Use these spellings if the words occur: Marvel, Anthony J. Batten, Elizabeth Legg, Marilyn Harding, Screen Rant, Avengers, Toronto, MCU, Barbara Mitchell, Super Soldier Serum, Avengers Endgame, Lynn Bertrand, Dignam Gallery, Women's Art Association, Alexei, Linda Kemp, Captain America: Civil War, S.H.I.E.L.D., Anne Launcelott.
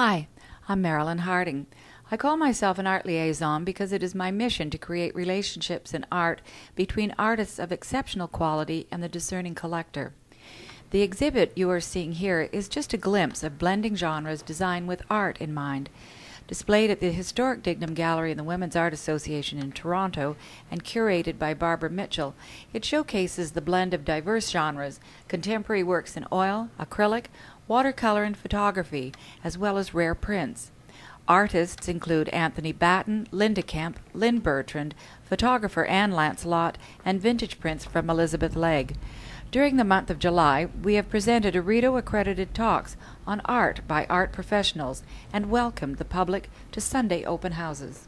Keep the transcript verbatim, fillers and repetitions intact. Hi, I'm Marilyn Harding. I call myself an art liaison because it is my mission to create relationships in art between artists of exceptional quality and the discerning collector. The exhibit you are seeing here is just a glimpse of blending genres designed with art in mind, displayed at the historic Dignam Gallery in the Women's Art Association in Toronto and curated by Barbara Mitchell. It showcases the blend of diverse genres, contemporary works in oil, acrylic, watercolor and photography, as well as rare prints. Artists include Anthony Batten, Linda Kemp, Lynn Bertrand, photographer Anne Launcelott, and vintage prints from Elizabeth Legg. During the month of July, we have presented Arredo-accredited talks on art by art professionals and welcomed the public to Sunday open houses.